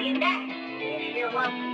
call you back if you want.